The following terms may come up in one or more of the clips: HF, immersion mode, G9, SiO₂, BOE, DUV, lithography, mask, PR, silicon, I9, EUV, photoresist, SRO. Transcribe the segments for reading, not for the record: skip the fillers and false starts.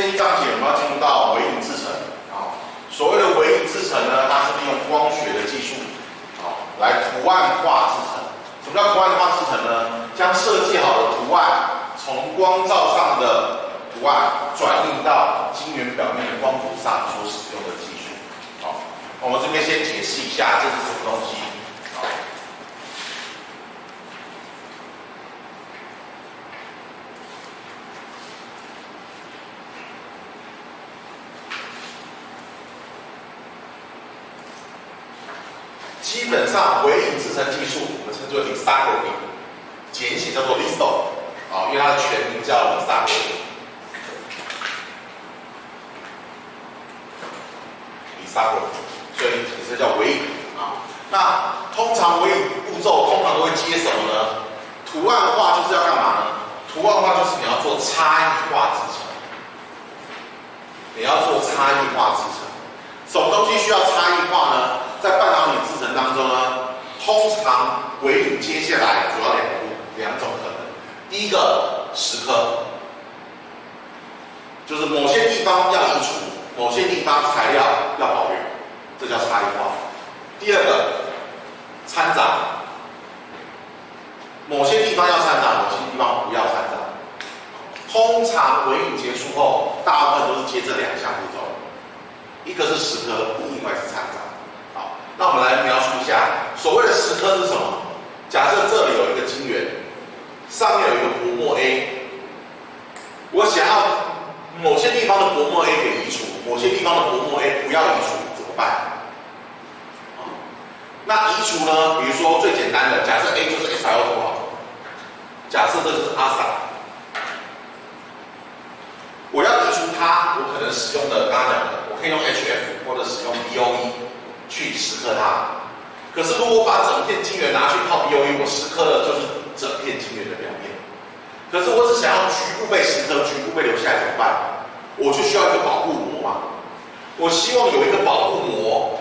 这一章节我们要进入到微影制程啊。所谓的微影制程呢，它是利用光学的技术啊来图案化制程。什么叫图案化制程呢？将设计好的图案从光照上的 图案转印到晶圆表面的光谱上所使用的技术。好，我们这边先解释一下这是什么东西。好，基本上微影制程技术我们称之为 lithography， 简写叫做 litho， 啊，因为它的全名叫 lithography。 所以这叫微影啊。那通常微影步骤通常都会接什么呢？图案化就是要干嘛呢？图案化就是你要做差异化制程，你要做差异化制程。什么东西需要差异化呢？在半导体制程当中呢，通常微影接下来主要两种可能。第一个蚀刻，就是某些地方要移除， 某些地方材料要保留，这叫差异化。第二个，掺杂，某些地方要掺杂，某些地方不要掺杂。通常微影结束后，大部分都是接这两项步骤，一个是蚀刻，另外是掺杂。好，那我们来描述一下所谓的蚀刻是什么？假设这里有一个晶圆，上面有一个薄膜 A， 我想要 某些地方的薄膜 A 给移除，某些地方的薄膜 A 不要移除，怎么办？那移除呢？比如说最简单的，假设 A 就是 SiO₂， 假设这就是阿萨，我要移除它，我可能使用的刚刚讲的，我可以用 HF 或者使用 BOE 去蚀刻它。可是如果把整片晶圆拿去泡 BOE， 我蚀刻的就是整片晶圆的表面。 可是我只想要局部被蚀刻，局部被留下来怎么办？我就需要一个保护膜嘛。我希望有一个保护膜，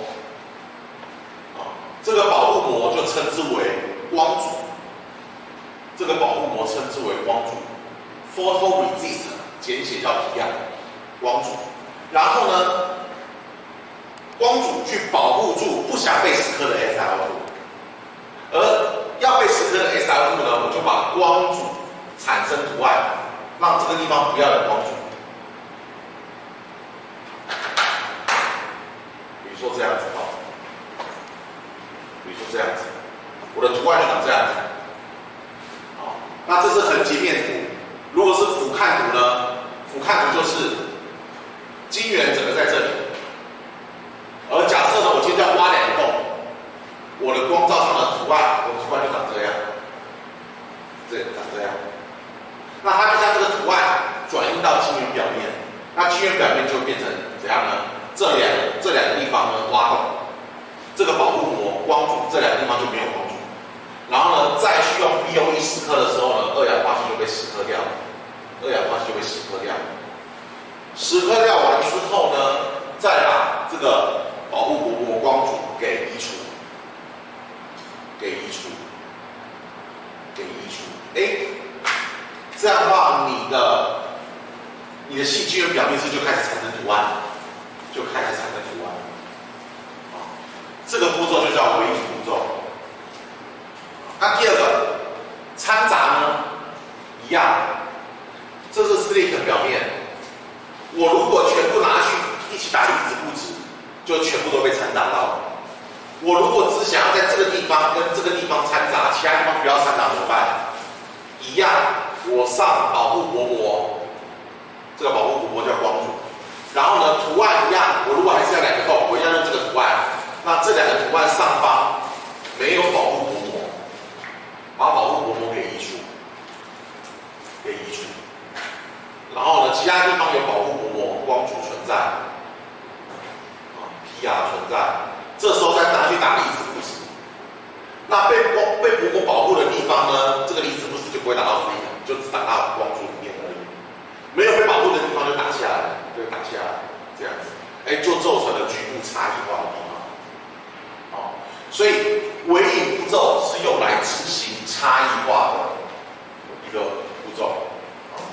啊，这个保护膜就称之为光阻。这个保护膜称之为光阻 （photoresist）， 简写叫 PR， 光阻。然后呢，光阻去保护住不想被蚀刻的 SRO， 而要被蚀刻的 SRO 呢，我就把光阻 产生图案，让这个地方不要有光阻。比如说这样子啊，比如说这样子，我的图案就长这样子。好，那这是横截面图。如果是俯瞰图呢？俯瞰图就是晶圆整个在这里，而假设呢，我今天要挖两个洞，我的光照上的图案，我的图案就长这样，这长这样。 那它就将这个图案转移到晶圆表面，那晶圆表面就变成怎样呢？这两个地方呢挖洞，这个保护膜光阻这两个地方就没有光阻，然后呢再去用 BOE 蚀刻的时候呢，二氧化硅就被蚀刻掉了，二氧化硅就被蚀刻掉了，蚀刻掉完之后呢，再把这个保护膜光阻给移除，哎。 这样的话，你的细晶圆表面是就开始产生图案，啊，这个步骤就叫微影步骤。那第二个掺杂呢，一样，这是 silicon 表面，我如果全部拿去一起打离子固质，就全部都被掺杂到了。我如果只想要在这个地方跟这个地方掺杂，其他地方不要掺杂怎么办？一样。 我上保护膜，这个保护膜叫光阻。然后呢，图案一样，我如果还是要两个洞，我一样用这个图案。那这两个图案上方没有保护膜，把保护膜给移除，然后呢，其他地方有保护膜光阻存在，啊 ，PR 存在。这时候再拿去打离子固质。那被薄膜保护的地方呢，这个离子固质就不会打到自己。 就只打到光阻里面而已，没有被保护的地方就打下来，这样子，哎，就构成了局部差异化的地方。哦，所以微影步骤是用来执行差异化的一个步骤。哦，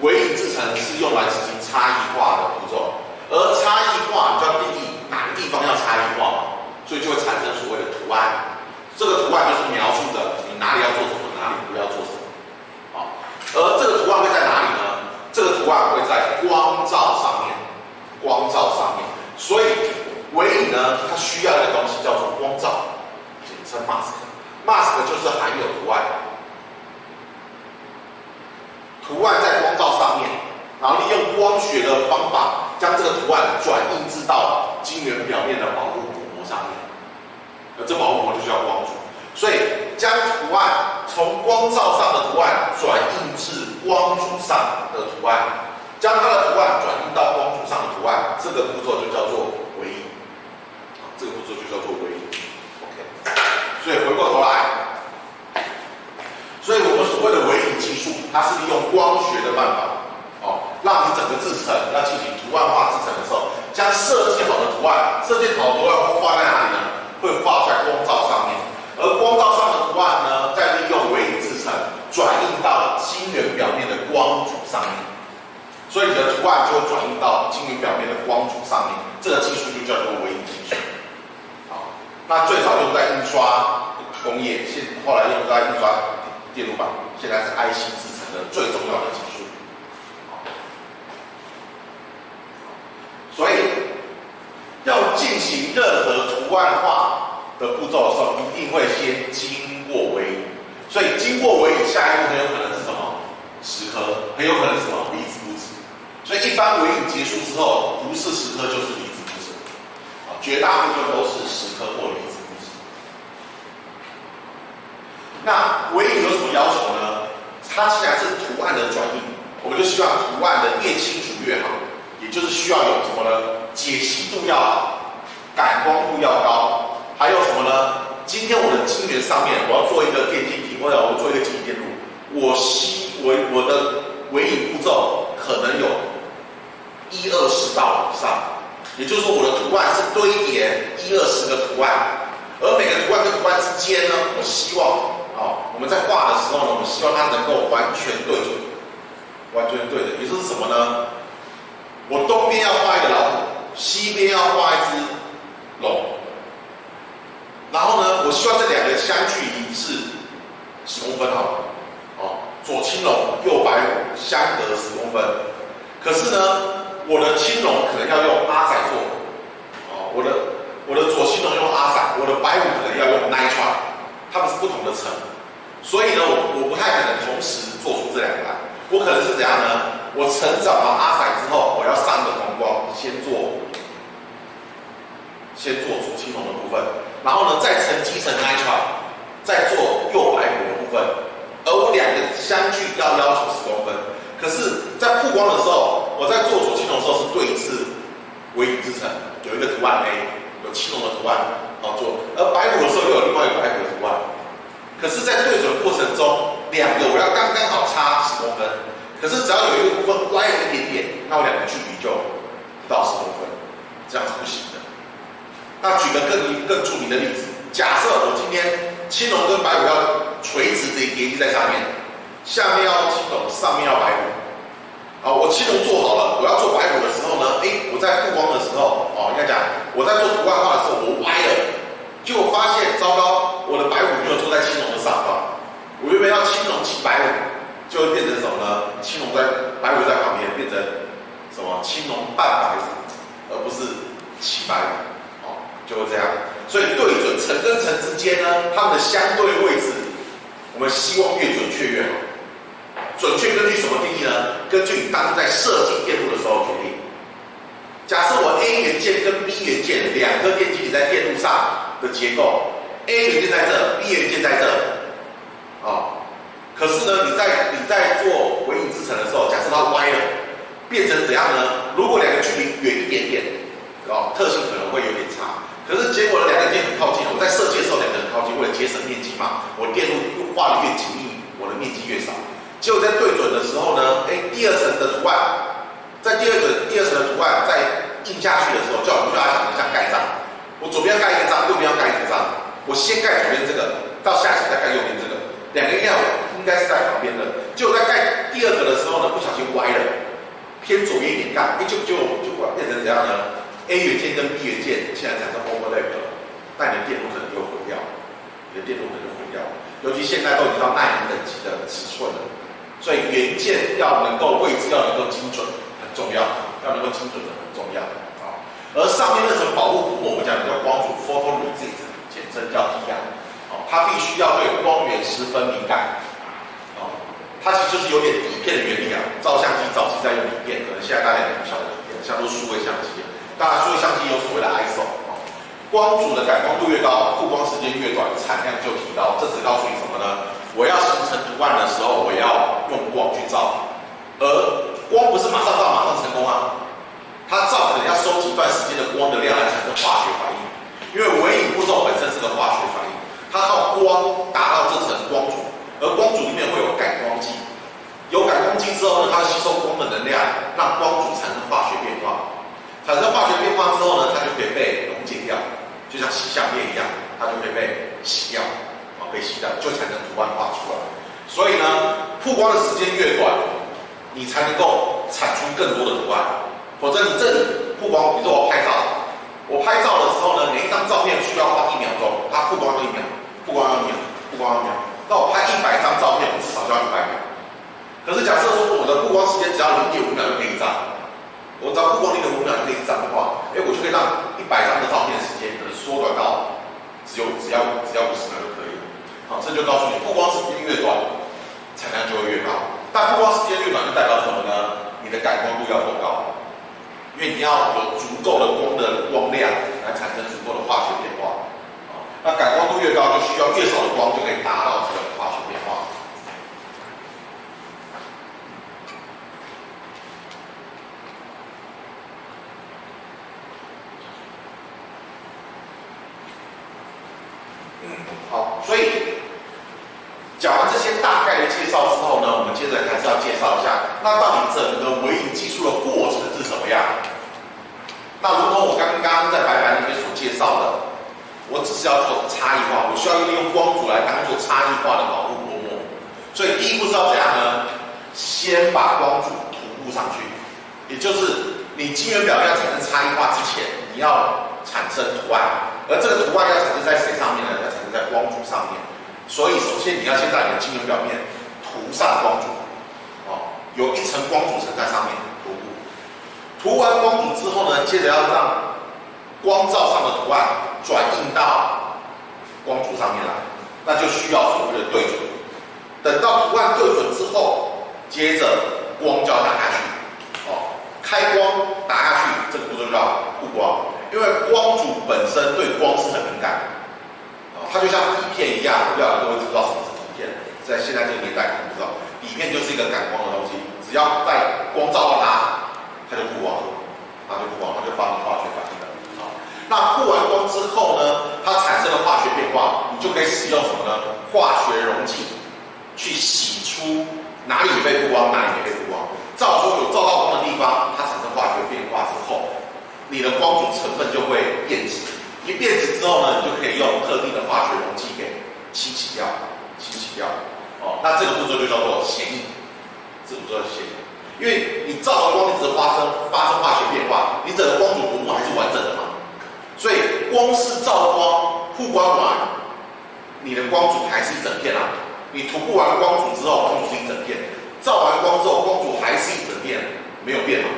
微影制程程是用来实行差异化的步骤，而差异化你就要定义哪个地方要差异化，所以就会产生所谓的图案。这个图案就是描述着你哪里要做什么，哪里不要做什么。好，而这个图案会在哪里呢？这个图案会在光照上面，光照上面。所以微影呢，它需要的东西叫做光照，简称 mask，mask 就是含有图案。 图案在光照上面，然后利用光学的方法，将这个图案转印制到晶圆表面的保护膜上面。这保护膜就需要光阻，所以将图案从光照上的图案转印至光阻上的图案，将它的图案转印到光阻上的图案，这个步骤就叫做微影。这个步骤就叫做微影。OK， 所以回过头来。 所以我们所谓的微影技术，它是利用光学的办法，让你整个制程要进行图案化制程的时候，将设计好的图案，设计好的图案会画在哪里呢？会画在光照上面，而光照上的图案呢，再利用微影制程转印到晶圆表面的光阻上面，所以你的图案就会转印到晶圆表面的光阻上面，这个技术就叫做微影技术。好，那最早用在印刷工业，后来用在印刷。 电路板现在是 IC 制程的最重要的技术，所以要进行任何图案化的步骤的时候，一定会先经过微影。所以经过微影，下一步很有可能是什么？蚀刻，很有可能是什么？离子布置。所以一般微影结束之后，不是蚀刻就是离子布置，绝大部分都是蚀刻或离子。 那微影有什么要求呢？它既然是图案的转印，我们就希望图案的越清楚越好，也就是需要有什么呢？解析度要好，感光度要高，还有什么呢？今天我的晶圆上面我要做一个电晶体，或者我做一个晶体电路，我的微影步骤可能有20到以上，也就是说我的图案是堆叠20个图案。 而每个图案跟图案之间呢，我希望我们在画的时候呢，我们希望它能够完全对准，完全对准。也就是什么呢？我东边要画一个老虎，西边要画一只龙，然后呢，我希望这两个相距离是10公分好了，左青龙右白虎，相隔10公分。可是呢，我的青龙可能要用阿仔做，我的左青龙用阿散，我的白虎可能要用 Nitron， 它们是不同的层，所以呢，我不太可能同时做出这两个来，我可能是怎样呢？我成长完阿散之后，我要上个同光，先做左青龙的部分，然后呢，再沉积成 Nitron， 再做右白虎的部分，而我两个相距要要求10公分，可是，在曝光的时候，我在做左青龙的时候是对峙微影之层，有一个图案 A。 有青龙的图案好做，而白虎的时候又有另外一个白虎的图案。可是，在对准过程中，两个我要刚刚好差10公分。可是，只要有一个部分拉远一点点，那我两个距离就不到10公分，这样是不行的。那举个更著名的例子，假设我今天青龙跟白虎要垂直的叠在上面，下面要青龙，上面要白虎。好，我青龙做好了，我要做白虎的时候呢，我在曝光的时候，应该讲。 我在做图案化的时候，我歪了，结果发现糟糕，我的白虎没有坐在青龙的上方，我原本要青龙骑白虎，就会变成什么呢？青龙在白虎在旁边，变成什么？青龙伴白虎，而不是骑白虎，就会这样。所以对准层跟层之间呢，它们的相对位置，我们希望越准确越好。准确根据什么定义呢？根据你当初在设计电路的时候决定。 假设我 A 元件跟 B 元件两颗电晶体在电路上的结构 ，A 元件在这 ，B 元件在这，可是呢，你在做微影制程的时候，假设它歪了，变成怎样呢？如果两个距离远一点点，特性可能会有点差。可是结果呢，两个件很靠近，我在设计的时候两个很靠近，为了节省面积嘛，我电路画的越紧密，我的面积越少。结果在对准的时候呢，第二层的图案。 在第二层的图案在印下去的时候，叫我们把它想成像盖章。我左边要盖一个章，右边要盖一个章。我先盖左边这个，到下一层再盖右边这个，两个应该是在旁边的。结果在盖第二个的时候呢，不小心歪了，偏左边一点盖，就变成怎样呢 ？A 元件跟 B 元件现在产生 overlap 了，那你的电路可能就毁掉，你的电路可能就毁掉。尤其现在都已经到纳米等级的尺寸了，所以元件要能够位置要能够精准很重要，要能够精准的很重要啊。而上面那层保护膜，我们讲的叫光阻 photoresist， 简称叫 DR， 哦，它必须要对光源十分敏感。 它其实就是有点底片的原理啊，照相机早期在用底片，可能现在大家也不晓得底片，像都是数位相机。当然，数位相机有所谓的 ISO， 光阻的感光度越高，曝光时间越短，产量就提高。这只告诉你什么呢？我要形成图案的时候，我要用光去照，而光不是马上照马上成功啊，它照可能要收集一段时间的光的量来产生化学反应，因为微影步骤本身是个化学反应，它靠光达到这层光阻。 而光阻里面会有感光剂，有感光剂之后呢，它吸收光的能量，让光阻产生化学变化。产生化学变化之后呢，它就可以被溶解掉，就像洗相片一样，它就可以被洗掉，啊，被洗掉就产生图案画出来。所以呢，曝光的时间越短，你才能够产出更多的图案。否则你这里曝光，比如说我拍照，我拍照的时候呢，每一张照片需要花1秒钟，它曝光1秒，曝光1秒，曝光1秒。 那我拍100张照片，我至少就要100秒。可是假设说我的曝光时间只要0.5秒就可以一张，我只要曝光0.5秒就可以一张的话，哎，我就可以让100张的照片时间可能缩短到只要50秒就可以了。好，这就告诉你，曝光时间越短，产量就会越高。但曝光时间越短就代表什么呢？你的感光度要够高，因为你要有足够的光的光量来产生足够的化学变化。 那感光度越高，就需要越少的光就可以达到这个化学变化。好，所以讲完这些大概的介绍之后呢，我们接着还是要介绍一下，那到底整个微影技术的过程是什么样？那如同我刚刚在白板里面所介绍的。 我只是要做差异化，我需要利用光阻来当做差异化的保护薄膜。所以第一步是要怎样呢？先把光阻涂布上去，也就是你晶圆表要产生差异化之前，你要产生图案，而这个图案要产生在谁上面呢？要产生在光阻上面。所以首先你要先在你的晶圆表面涂上光阻，哦，有一层光阻层在上面涂布。涂完光阻之后呢，接着要让光照上的图案。 转印到光阻上面来，那就需要所谓的对准。等到图案对准之后，接着光就要打下去，哦，开光打下去，这个步骤叫曝光。因为光阻本身对光是很敏感，哦，它就像底片一样，我不知道各位知道什么是底片，在现在这个年代可能不知道，底片就是一个感光的东西，只要在光照到它，它就曝光了，它就曝光，它就发生化学反应。 那曝完光之后呢，它产生了化学变化，你就可以使用什么呢？化学溶剂去洗出哪里被曝光，哪里没被曝光。照说有照到光的地方，它产生化学变化之后，你的光阻成分就会变质。一变质之后呢，你就可以用特定的化学溶剂给清洗掉，清洗掉。哦，那这个步骤就叫做显影，这个步骤显影，因为你照了光，你只发生化学变化，你整个光阻薄膜还是完整的嘛。 所以光是照光曝光完，你的光阻还是一整片啊。你涂布完光阻之后，光阻是一整片；照完光之后，光阻还是一整片，没有变嘛。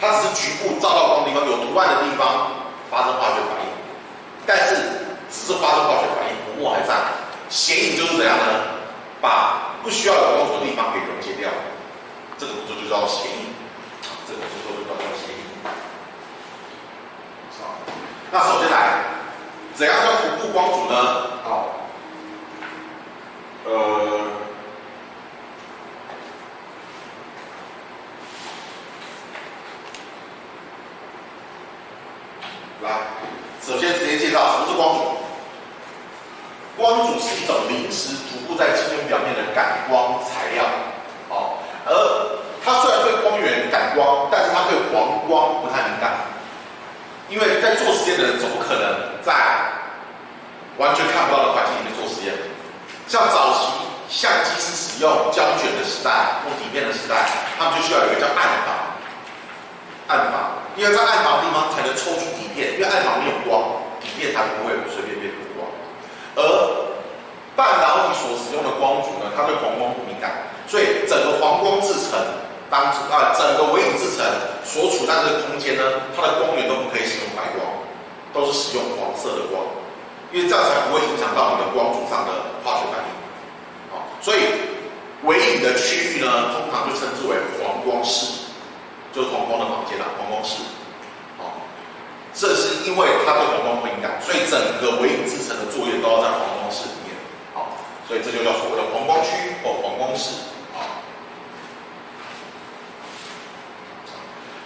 它只是局部照到光的地方有图案的地方发生化学反应，但是只是发生化学反应，薄膜还在。显影就是怎样呢？把不需要有光阻的地方给溶解掉，这个步骤就叫显影。这个步骤就叫做显影。好。 那首先来，怎样叫涂布光阻呢？好，来，首先直接介绍什么是光阻。光阻是一种临时涂布在晶圆表面的感光材料，好，而它虽然对光源感光，但是它对黄光不太敏感。 因为在做实验的人总不可能在完全看不到的环境里面做实验。像早期相机是使用胶卷的时代或底片的时代，他们就需要有一个叫暗房，暗房，因为在暗房的地方才能抽出底片，因为暗房没有光，底片才不会随便变出光。而半导体所使用的光阻呢，它对黄光不敏感，所以整个黄光制程整个微影制程所处在这个空间呢，它的光源都不可以使用白光，都是使用黄色的光，因为这样才不会影响到你的光阻上的化学反应。好，所以。 微影的区域呢，通常就称之为黄光室，就是黄光的房间啦，黄光室。哦，这是因为它对黄光不敏感，所以整个微影制成的作业都要在黄光室里面。好、哦，所以这就叫所谓的黄光区或黄光室。好、哦，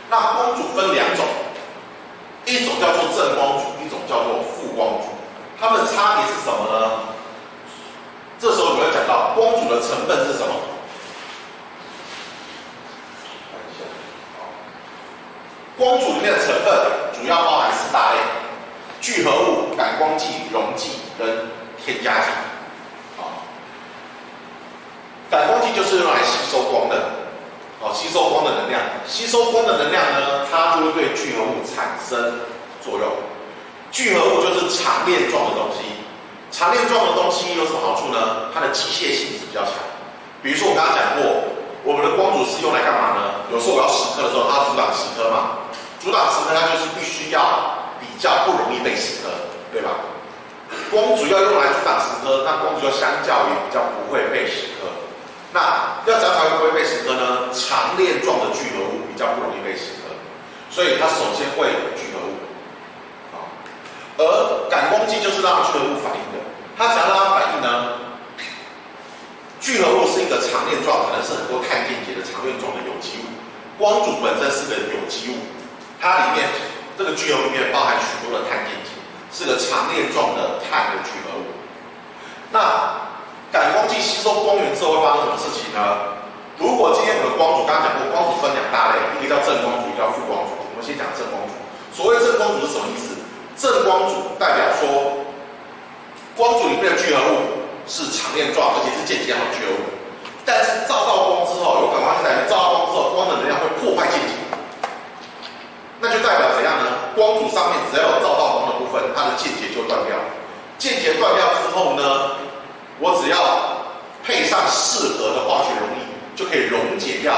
那光阻分两种，一种叫做正光阻，一种叫做负光阻，它们的差别是什么呢？ 这时候我们要讲到光阻的成分是什么？光阻里面的成分主要包含四大类：聚合物、感光剂、溶剂跟添加剂。啊，感光剂就是用来吸收光的，哦，吸收光的能量。吸收光的能量呢，它就会对聚合物产生作用。聚合物就是长链状的东西。 长链状的东西有什么好处呢？它的机械性质比较强。比如说我刚刚讲过，我们的光阻是用来干嘛呢？有时候我要蚀刻的时候，它阻挡蚀刻嘛。阻挡蚀刻，它就是必须要比较不容易被蚀刻，对吧？光阻要用来阻挡蚀刻，那光阻相较于比较不会被蚀刻。那要怎样才会不会被蚀刻呢？长链状的聚合物比较不容易被蚀刻，所以它首先会有聚合物。 而感光剂就是让聚合物反应的，它想让它反应呢，聚合物是一个长链状，可能是很多碳电解的长链状的有机物。光阻本身是个有机物，它里面这个聚合物里面包含许多的碳电解，是个长链状的碳的聚合物。那感光剂吸收光源之后会发生什么事情呢？如果今天我们光阻刚刚讲过，光阻分两大类，一个叫正光阻，一个叫负光阻。我们先讲正光阻。所谓正光阻是什么意思？ 正光阻代表说，光阻里面的聚合物是长链状，而且是间接好聚合物。但是照到光之后，有感光线在照到光之后，光的能量会破坏间接，那就代表怎样呢？光阻上面只要有照到光的部分，它的间接就断掉。间接断掉之后呢，我只要配上适合的化学溶液，就可以溶解掉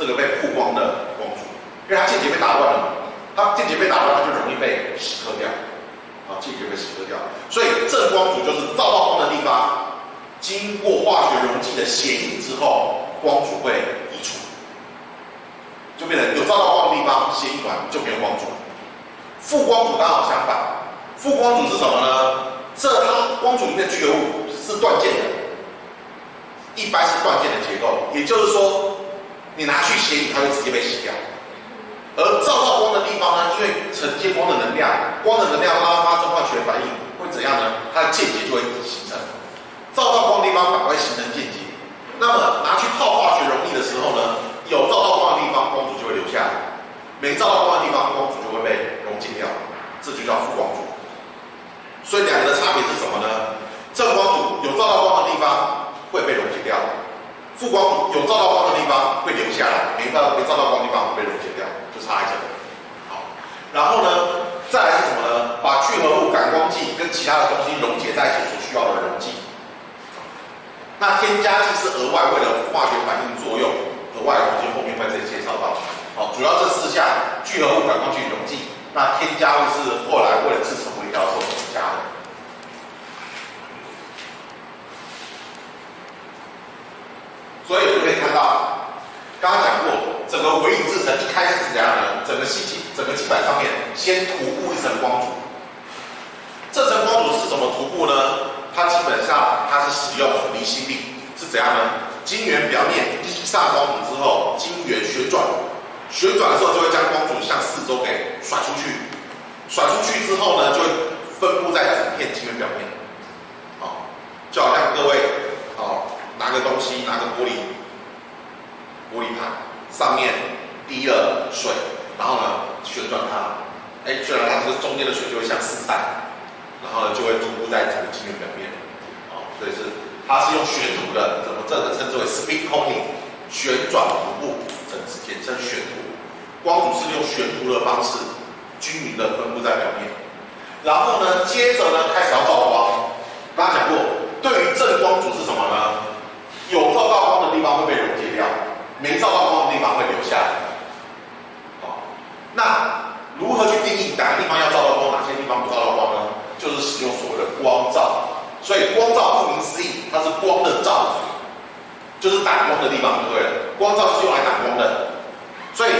这个被曝光的光阻，因为它间接被打断了。 它间接被打断，它就容易被蚀刻掉，啊，间接被蚀刻掉。所以正光阻就是照到光的地方，经过化学溶剂的协议之后，光阻会移除，就变成有照到光的地方协议完就没有光阻。负光阻刚好相反，负光阻是什么呢？它光阻里面的聚合物是断键的，一般是断键的结构，也就是说，你拿去协议，它就直接被洗掉。 而照到光的地方呢，因为承接光的能量，拉发生化学反应会怎样呢？它的间接就会形成。照到光的地方反而形成间接。那么拿去泡化学溶液的时候呢，有照到光的地方，光阻就会留下来；没照到光的地方，光阻就会被溶解掉。这就叫负光阻。所以两个的差别是什么呢？正光阻有照到光的地方会被溶解掉，负光阻有照到光的地方会留下来，没照到光的地方会被溶解掉。 差一点，好，然后呢，再来是什么呢？把聚合物、感光剂跟其他的东西溶解在一起所需要的溶剂。那添加剂是额外为了化学反应作用，额外的东西后面会再介绍到。好，主要这四项：聚合物、感光剂、溶剂。那添加物是后来为了制成微胶所加的。所以我们可以看到。 刚刚讲过，整个微影制程一开始是怎样呢？整个基板上面先涂布一层光阻。这层光阻是怎么涂布呢？它基本上它是使用离心力，是怎样呢？晶圆表面滴上光阻之后，晶圆旋转，旋转的时候就会将光阻向四周给甩出去，甩出去之后呢，就会分布在整片晶圆表面。好，就好像各位拿个东西，拿个玻璃盘上面滴了水，然后呢旋转它，哎，旋转它这个中间的水就会向四散，然后呢就会涂布在整个晶圆表面，哦，所以是它是用旋涂的，这个称之为 spin coating， 旋转涂布，整之间称旋涂。光谱是用悬浮的方式均匀的分布在表面。然后呢，接着呢开始要照光。刚刚讲过，对于正光组是什么呢？有照到光的地方会被溶解掉，没照到光的地方会留下来。好，那如何去定义哪个地方要照到光，哪些地方不照到光呢？就是使用所谓的光照。所以光照顾名思义，它是光的罩子，就是挡光的地方就对了。光照是用来挡光的，所以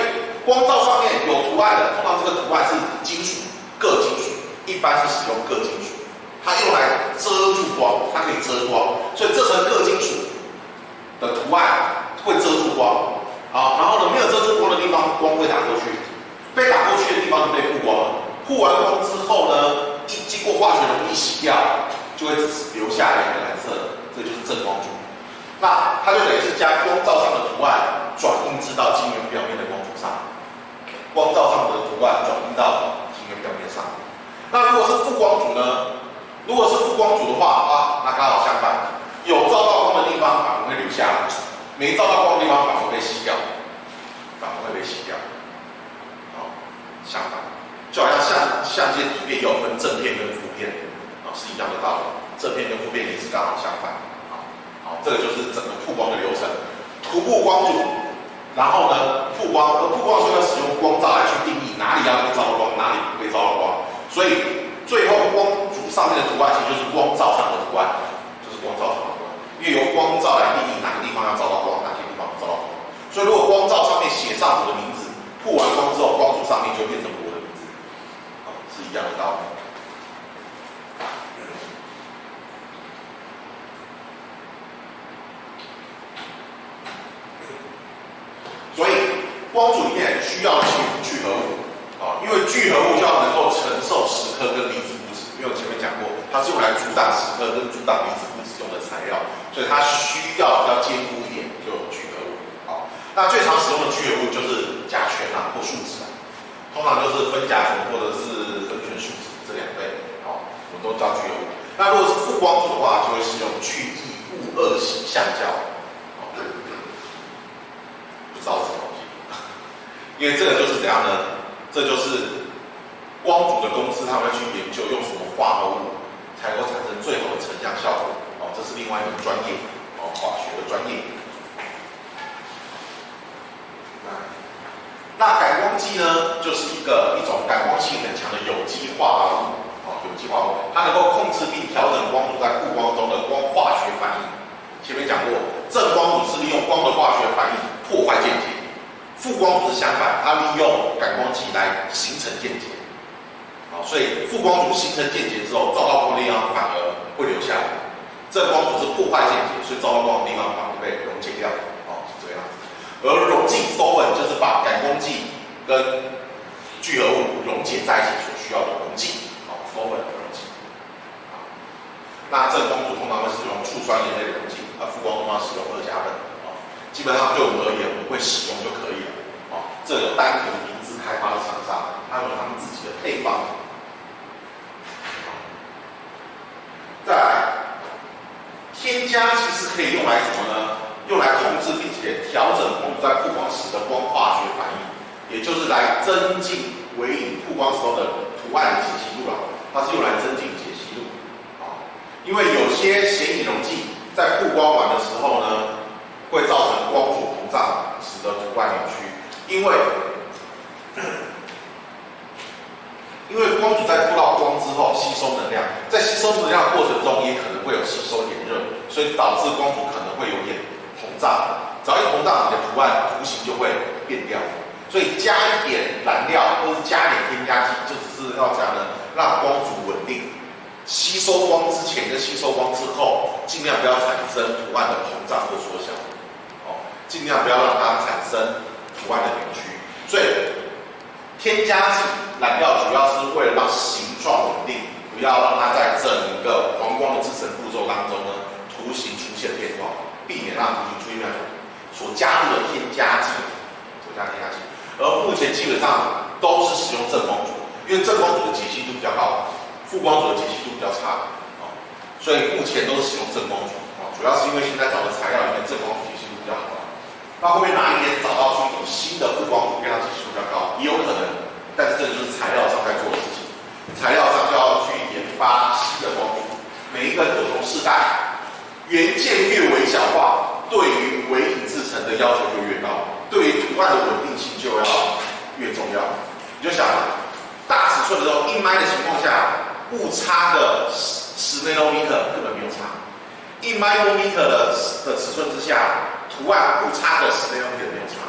光照上面有图案的，通常这个图案是金属，铬金属，一般是使用铬金属，它用来遮住光，它可以遮光，所以这层铬金属的图案会遮住光。好，然后呢，没有遮住光的地方，光会打过去，被打过去的地方就被曝光了。曝完光之后呢，经过化学溶液洗掉，就会留下两个蓝色，这就是正光组。那它就等于是将光照上的图案转印至到晶圆表面的光谱上，光照上的图案转印到晶圆表面上。那如果是负光组呢？如果是负光组的话啊，那刚好相反，有照到光的地方反而会留下来，没照到光的地方反而会吸掉，反而会被吸掉。好，相反，就好像相机底片也有分正片跟负片。是一样的道理，正片跟负片也是刚好相反。好，这个就是整个曝光的流程。徒步光组，然后呢，曝光是要使用光照来去定义哪里要被照到光，哪里不被照到光。所以最后光组上面的图案其实就是光照上的图案，就是光照上的图案，因为由光照来定义哪个地方要照到光，哪些地方不照到光。所以如果光照上面写上我的名字，曝完光之后，光组上面就变成我的名字。好，是一样的道理。所以光组里面需要聚合物啊，因为聚合物就要能够承受蚀刻跟离子物质，因为我前面讲过，它是用来阻挡蚀刻跟阻挡离子物质用的材料，所以它需要比较坚固一点，就有聚合物啊。那最常使用的聚合物就是甲醛啊或树脂啊，通常就是酚甲醛或者是酚醛树脂这两类啊，我们都叫聚合物。那如果是负光组的话，就会使用聚异物二烯橡胶。造成东西，因为这个就是怎样呢？这就是光阻的公司，他们去研究用什么化合物才能够产生最好的成像效果。哦，这是另外一个专业哦，化学的专业。那感光剂呢，就是一种感光性很强的有机化合物。哦，有机化合物，它能够控制并调整光阻在曝光中的光化学反应。前面讲过，正光阻是利用光的化学反应。破坏间接，负光组是相反，它利用感光剂来形成间接，好，所以负光组形成间接之后，照到光的地方反而会留下来。正光组是破坏间接，所以照到光的地方反而被溶解掉，哦，是这样子。而溶剂收尾就是把感光剂跟聚合物溶解在一起所需要的溶剂，哦，收尾的溶剂。那正光组通常会使用醋酸盐类的溶剂，而负光通常使用二甲苯。基本上对我们而言，我们会使用就可以了。哦，这有单独名字开发的厂商，他们有他们自己的配方。再来，添加其实可以用来什么呢？用来控制并且调整光阻在曝光时的光化学反应，也就是来增进微影曝光时候的图案的解析度了。它是用来增进解析度。啊，因为有些显影溶剂在曝光完的时候呢。会造成光阻膨胀，使得图案扭曲。因为光阻在曝到光之后吸收能量，在吸收能量的过程中也可能会有吸收炎热，所以导致光阻可能会有点膨胀。只要一膨胀，你的图案图形就会变掉。所以加一点燃料或是加一点添加剂，就只是要这样的让光阻稳定。吸收光之前跟吸收光之后，尽量不要产生图案的膨胀或缩小。尽量不要让它产生图案的扭曲，所以添加剂燃料主要是为了让形状稳定，不要让它在整个黄光的制成步骤当中呢图形出现变化，避免让图形出现变化。所加入的添加剂，而目前基本上都是使用正光组，因为正光组的解析度比较高，负光组的解析度比较差，所以目前都是使用正光组，主要是因为现在找的材料里面正光组解析度比较好。那后面哪一年找到出一种新的曝光组，让它解析度比较高，跟不同世代，元件越微小化，对于微影制成的要求就越高，对于图案的稳定性就要越重要。你就想，大尺寸的时候，硬麦的情况下，误差的10 nanometer 根本没有差，1 micrometer 的尺寸之下，图案误差的10 nanometer 没有差。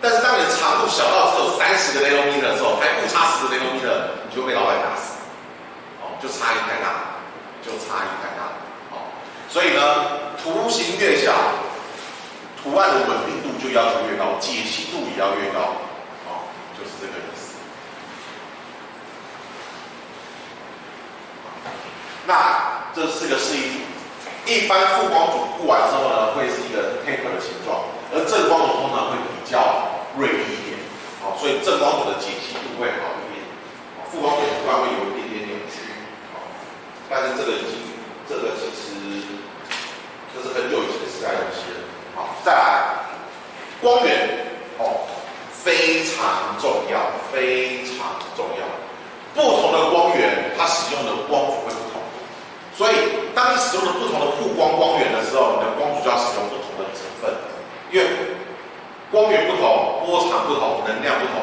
但是当你的长度小到只有30 nanometer 的时候，还误差10 nanometer， 你就被老板打死。哦，就差异太大，就差异太大。哦，所以呢，图形越小，图案的稳定度就要求越高，解析度也要越高。哦，就是这个意思。那这是个示意图，一般副光组布完之后呢，会是一个 taper 的形状，而正光组通常会 比较锐利一点，哦，所以正光组的解析度会好一点，哦，副光组的图案会有一点点区，哦，但是这个其实这是很久以前的时代东西了，好，再来光源，哦，非常重要，非常重要，不同的光源它使用的光谱会不同，所以当你使用的不同的曝光光源的时候，你的光组就要使用不同的成分，因为 光源不同，波长不同，能量不同，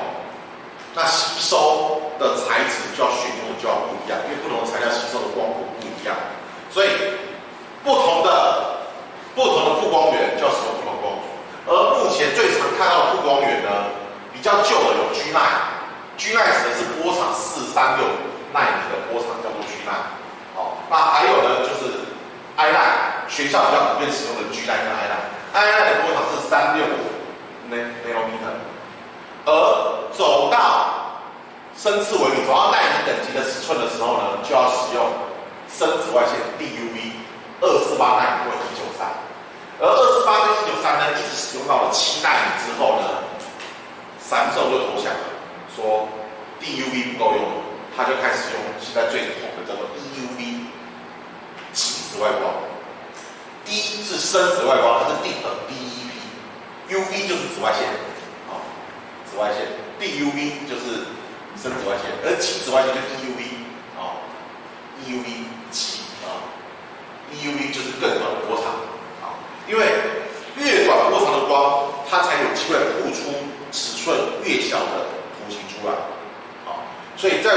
那吸收的材质就要选用的就要不一样，因为不同的材料吸收的光谱不一样，所以不同的曝光源就要使用不同光谱。而目前最常看到的曝光源呢，比较旧的有 G9，G9 指的是波长436纳米的波长叫做 G9， 好，那还有呢就是 I9， 学校比较普遍使用的 G9 跟 I9，I9 的波长是365 nanometer， 而走到深次微米、走到纳米等级的尺寸的时候呢，就要使用深紫外线 DUV 248纳米或193，而248跟193呢，一直使用到了7纳米之后呢，Samsung就投降了，说 DUV 不够用，他就开始用现在最红的叫做 EUV 极紫外光，D是深紫外光，它是定等 DUV。 UV 就是紫外线，好，紫外线 DUV 就是深紫外线，而极紫外线就是 EUV， 好 ，EUV 极啊 ，EUV 就是更短的波长，好，因为越短波长的光，它才有机会曝出尺寸越小的图形出来，好，所以在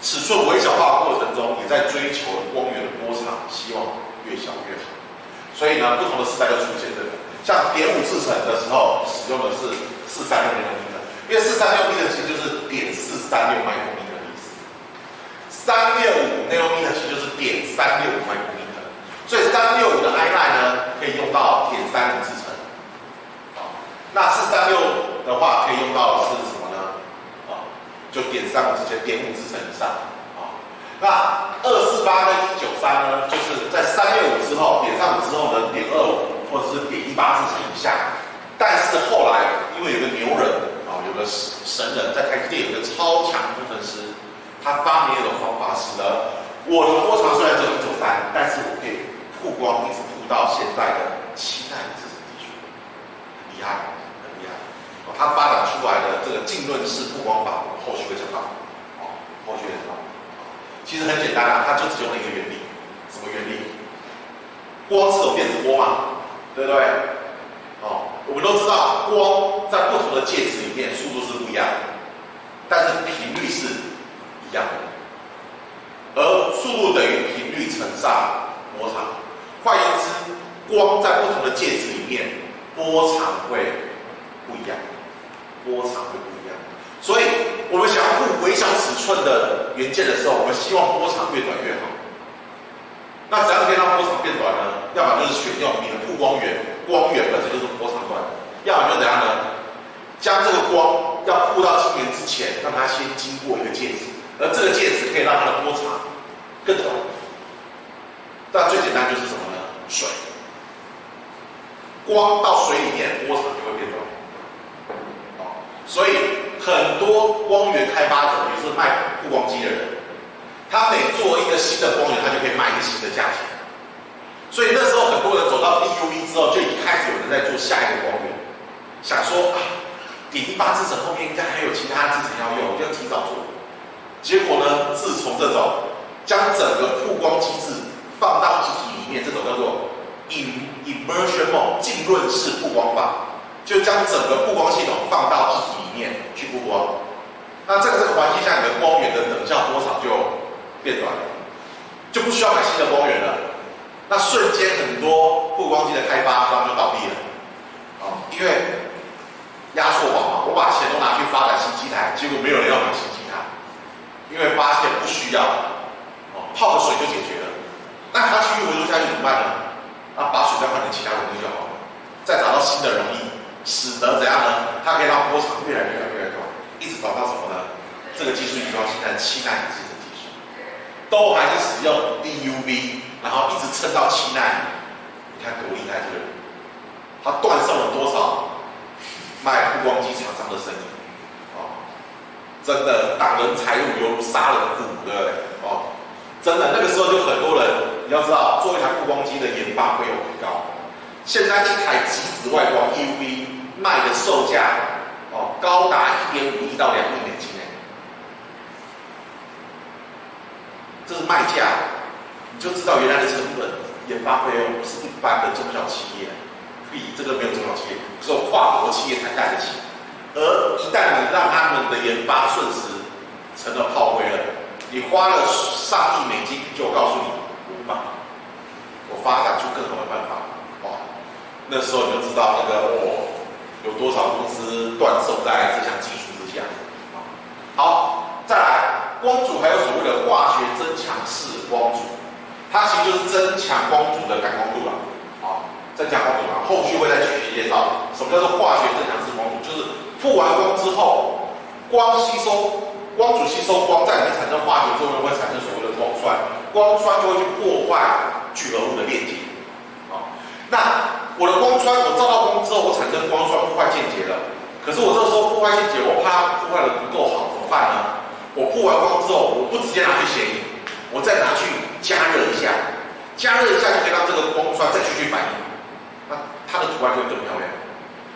尺寸微小化的过程中，也在追求光源的波长，希望越小越好，所以呢，不同的时代就出现这个。 像0.5制程的时候，使用的是436 nanometer， 因为436 nanometer 其实就是0.436 micrometer 的意思，365 nanometer 其实就是0.365 micrometer， 所以365的 I9 呢可以用到0.35制程，啊，那436的话可以用到是什么呢？啊，就0.35制程、0.5制程以上，啊，那248跟193呢，就是在365之后、0.35之后的0.25。 或者是0.18制程以下，但是后来因为有个牛人啊，有个神人，在台积电有个超强工程师，他发明了一种方法，使得我的波长虽然只有193，但是我可以曝光一直曝到现在的7纳米制程地区，厉害，很厉害。哦，他发展出来的这个浸润式曝光法，我后续会讲到，哦，后续会讲到。其实很简单啊，它就只用了一个原理，什么原理？光是有电子波嘛。 对不对？哦，我们都知道光在不同的介质里面速度是不一样的，但是频率是一样的，而速度等于频率乘上波长。换言之，光在不同的介质里面波长会不一样，波长会不一样。所以我们想要布微小尺寸的元件的时候，我们希望波长越短越好。 那怎样可以让波长变短呢？要么就是选用你的曝光源，光源本身就是波长短；要么就怎样呢？将这个光要曝到晶圆之前，让它先经过一个介质，而这个介质可以让它的波长更短。那最简单就是什么呢？水，光到水里面波长就会变短。好，所以很多光源开发者，也就是卖曝光机的人。 他每做一个新的光源，他就可以卖一个新的价钱。所以那时候很多人走到 DUV 之后，就已经开始有人在做下一个光源，想说啊，0.18制程后面应该还有其他制程要用，要提早做。结果呢，自从这种将整个曝光机制放到液体里面，这种叫做 immersion mode 浸润式曝光法，就将整个曝光系统放到液体里面去曝光。那在这个环境下，你的光源的等效波长就变短了，就不需要买新的光源了。那瞬间很多曝光机的开发商就倒闭了，啊、因为压缩网嘛，我把钱都拿去发展新机台，结果没有人要买新机台，因为发现不需要，哦、泡个水就解决了。那它继续回收下去怎么办呢？ 那把水再换成其他容器就好了，再找到新的容器，使得怎样呢？它可以让波长越来越短，一直短到什么呢？这个技术一直到现在7纳米制的技术，都还是使用 DUV， 然后一直撑到7纳米，你看多厉害这个人，他断送了多少卖曝光机厂商的生意？哦，真的挡人财路犹如杀人父母，对不对？哦，真的那个时候就很多人。 你要知道，做一台曝光机的研发费用很高。现在一台极紫外光 EUV 卖的售价，哦，高达1.5亿到2亿美金哎，这是卖价，你就知道原来的成本研发费用不是一般的中小企业，比这个没有中小企业，只有跨国企业才干得起。而一旦你让他们的研发瞬时成了炮灰了，你花了上亿美金，就告诉你。 我发展出更好的办法，哇！那时候你就知道那个哦，有多少公司断送在这项技术之下。好，再来，光阻还有所谓的化学增强式光阻，它其实就是增强光阻的感光度啊，啊，增强光阻啊，后续会再继续介绍什么叫做化学增强式光阻，就是曝完光之后，光吸收，光阻吸收光在里面产生化学作用，会产生所谓的光酸。 光酸就会去破坏聚合物的链接，啊、哦，那我的光酸，我照到光之后，我产生光酸破坏键结了。可是我这时候破坏键结，我怕破坏的不够好，怎么办呢？我破完光之后，我不直接拿去显影，我再拿去加热一下，加热一下就可以让这个光酸再继续反应，那它的图案就会更漂亮。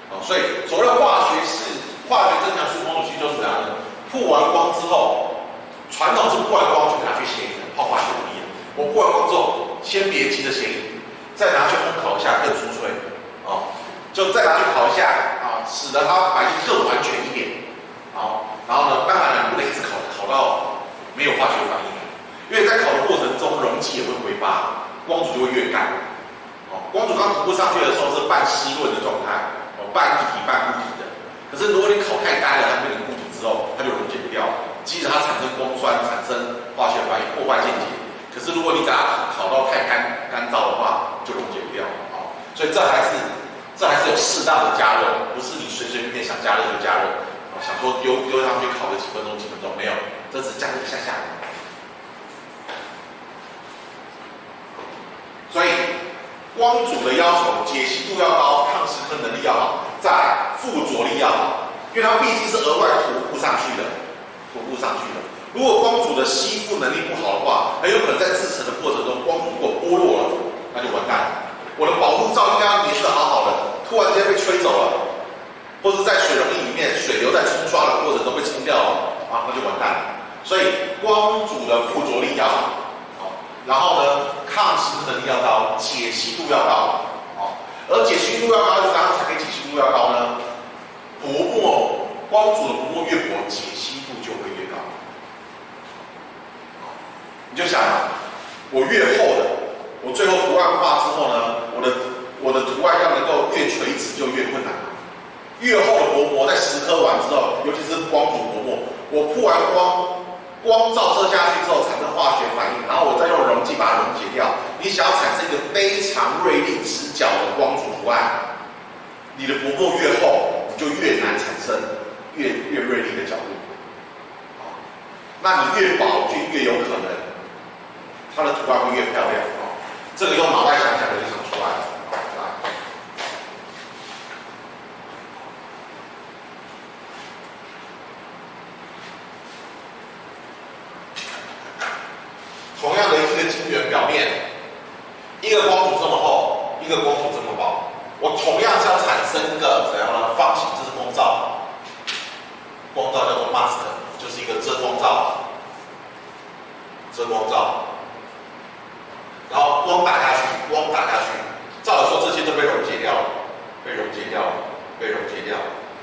啊、哦，所以所谓的化学增强式光阻就是啥呢？破完光之后，传统是破完光就拿去显影。 泡化就不一样。我过完光之后，先别急着显影，再拿去烘烤一下更酥脆，哦，就再拿去烤一下啊，使得它反应更完全一点。好，然后呢，当然不能一直烤到没有化学反应，因为在烤的过程中，容器也会挥发，光阻就会越干。哦，光阻刚涂布上去的时候是半湿润的状态，哦，半液体半固体的。可是如果你烤太干了，它变成固体之后，它就溶解不掉了。 即使它产生光酸、产生化学反应、破坏键结，可是如果你把它烤到太干燥的话，就溶解不掉啊、哦。所以这还是有适当的加热，不是你随随便便想加热就加热啊、哦，想说丢上去烤个几分钟没有，这只加热一下下。所以光阻的要求解析度要高，抗蚀刻能力要好，再附着力要好，因为它毕竟是额外涂布上去的。 涂布上去了。如果光阻的吸附能力不好的话，很有可能在制成的过程中，光阻如果剥落了，那就完蛋了。我的保护罩应该要粘得好好的，突然间被吹走了，或是在水溶液里面水流在冲刷的过程中被冲掉了，啊，那就完蛋了。所以光阻的附着力要好，好、哦，然后呢，抗蚀刻能力要高，解析度要高，好、哦，而解析度要高，然后才可以解析度要高呢，薄膜光阻的薄膜越薄，解析。 就会越高，你就想啊，我越厚的，我最后图案化之后呢，我的图案要能够越垂直就越困难，越厚的薄膜在蚀刻完之后，尤其是光阻薄膜，我曝完光照射下去之后产生化学反应，然后我再用溶剂把它溶解掉。你想要产生一个非常锐利直角的光阻图案，你的薄膜越厚，你就越难产生越锐利的角度。 那你越薄就越有可能，它的图案会越漂亮哦。这个用脑袋想想就想出来了。来，同样的一个晶圆表面，一个光阻这么厚，一个光阻这么薄，我同样是要产生一个怎样呢？方形，这是光罩，光罩叫做 mask。 就是一个遮光罩，然后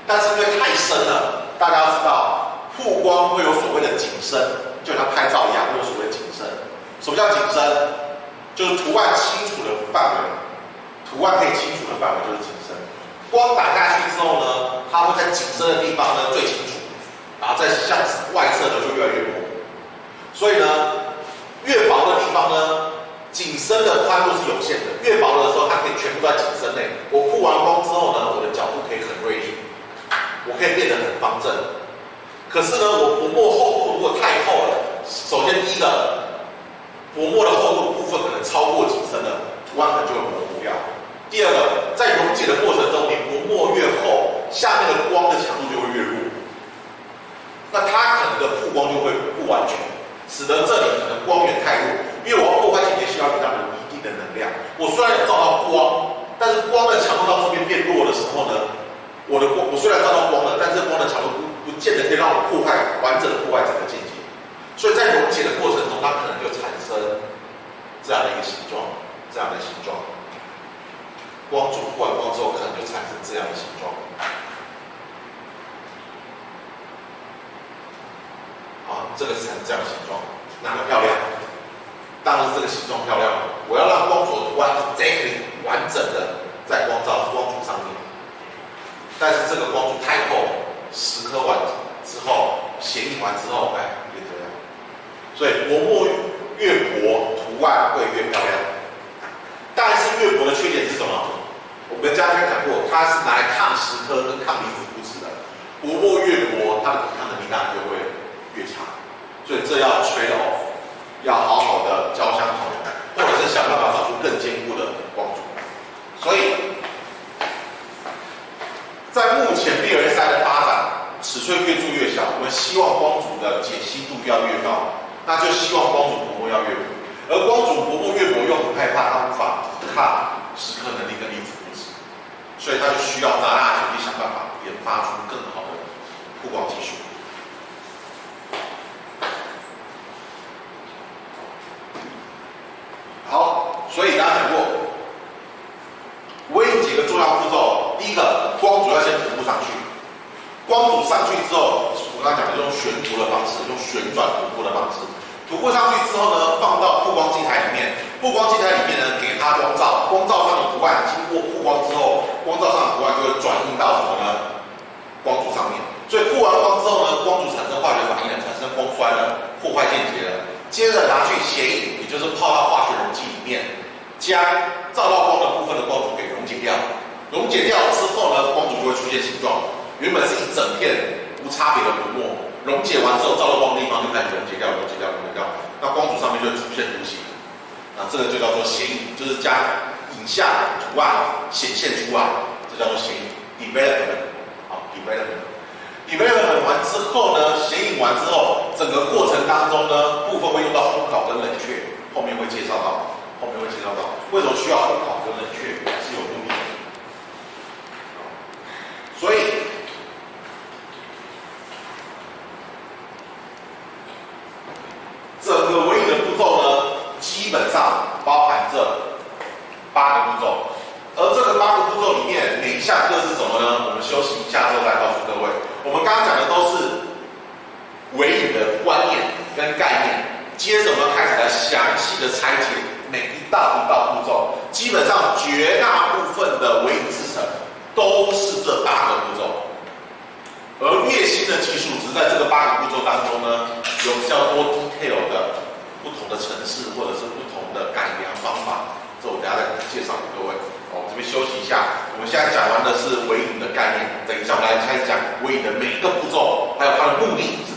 但是因为太深了，大家知道曝光会有所谓的景深，就像拍照一样，会有所谓的景深。什么叫景深？就是图案清楚的范围，图案可以清楚的范围就是景深。光打下去之后呢，它会在景深的地方呢最清楚，然后再向外侧呢就越来越模糊。所以呢，越薄的地方呢，景深的宽度是有限的，越薄的时候它可以全部在景深内。我曝完光之后呢，我的角度可以很锐利，我可以变得很方正。可是呢，我薄膜厚度如果太厚了，首先第一个，薄膜的厚度部分可能超过景深了，图案可能就会模糊掉。第二个，在溶解的过程中，你薄膜越厚，下面的光的强度就会越弱，那它可能的曝光就会不完全，使得这里可能光源太弱。因为我要破坏情节，需要给它们一定的能量。我虽然照到光，但是光的强度到这边变弱的时候呢，我虽然照到光了，但是光的强度不见得可以让我破坏完整的破坏整个镜节。所以在溶解的过程中，它可能就产生这样的一个形状，这样的形状。光阻过完光之后，可能就产生这样的形状。好，这个是这样的形状，哪个漂亮？当然是这个形状漂亮。我要让光阻的图案是exactly完整的在光阻上面，但是这个光阻太厚，蚀刻完之后，显影完之后，哎，变这样。所以薄膜越薄，图案会越漂亮。但是越薄的缺点是什么？我们跟大家讲过，它是拿来抗蚀刻跟抗离子物质的。薄膜越薄，它的抵抗能力当然就会越差。所以这要trade off。要好好的交相考量，或者是想办法找出更坚固的光阻。所以，在目前 BOE 的发展，尺寸越做越小，我们希望光阻的解析度要越高，那就希望光阻薄膜要越薄。而光阻薄膜越薄，又很害怕它无法抵抗蚀刻能力跟离子物质，所以它就需要大家努力想办法研发出更好的曝光技术。好，所以大家讲过，我有几个重要步骤。第一个，光阻要先同步上去。光阻上去之后，我刚才讲的用悬浮的方式，用旋转同步的方式。同步上去之后呢，放到曝光机台里面。曝光机台里面呢，给它光照。光照上的图案经过曝光之后，光照上的图案就会转印到什么呢？光阻上面。所以曝完光之后呢，光阻产生化学反应了，产生光衰了，破坏间接了。接着拿去显影，也就是泡到化学溶剂里面，将照到光的部分的光阻给溶解掉。溶解掉之后呢，光阻就会出现形状。原本是一整片无差别的薄膜，溶解完之后照到光的地方就开始溶解掉。那光阻上面就会出现弧形。那这个就叫做显影，就是将影像图案显现出来，这叫做显影 development。好 ，development。development 完之后呢，显影完之后，整个过程当中呢，部分会用到烘烤跟冷却，后面会介绍到为什么需要烘烤跟冷却是有目的的。所以，整个微影的步骤呢，基本上包含这8个步骤，而这个8个步骤里面，每一项各是什么呢？我们休息一下之后再告诉各位。我们刚刚讲的都是微影的观念跟概念，接着我们开始来详细的拆解每一道步骤。基本上绝大部分的微影制成都是这8个步骤，而越新的技术只在这个8个步骤当中呢，有比较多 detail 的不同的程式或者是不同的改良方法，这我等一下再介绍给各位。我们这边休息一下，我们现在讲完的是微影的概念，等一下我们来开始讲微影的每一个步骤，还有它的目的。